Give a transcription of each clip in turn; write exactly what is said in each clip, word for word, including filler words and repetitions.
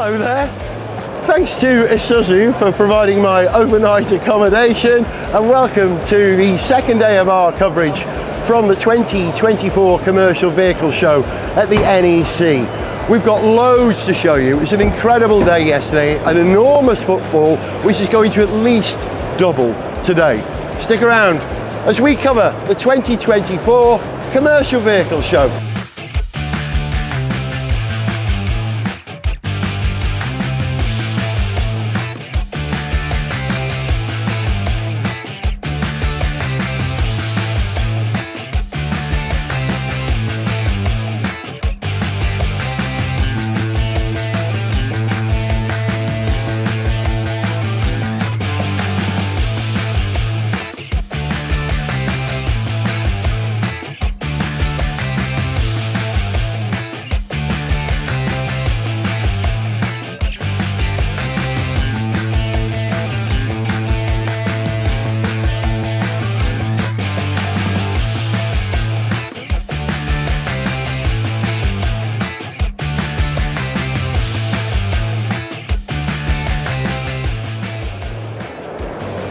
Hello there. Thanks to Isuzu for providing my overnight accommodation, and welcome to the second day of our coverage from the twenty twenty-four Commercial Vehicle Show at the N E C. We've got loads to show you. It was an incredible day yesterday, an enormous footfall, which is going to at least double today. Stick around as we cover the twenty twenty-four Commercial Vehicle Show.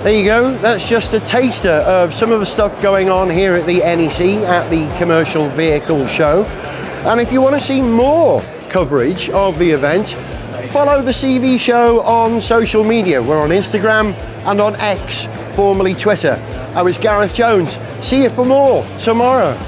There you go, that's just a taster of some of the stuff going on here at the N E C at the Commercial Vehicle Show. And if you want to see more coverage of the event, follow the C V Show on social media. We're on Instagram and on X, formerly Twitter. I was Gareth Jones. See you for more tomorrow.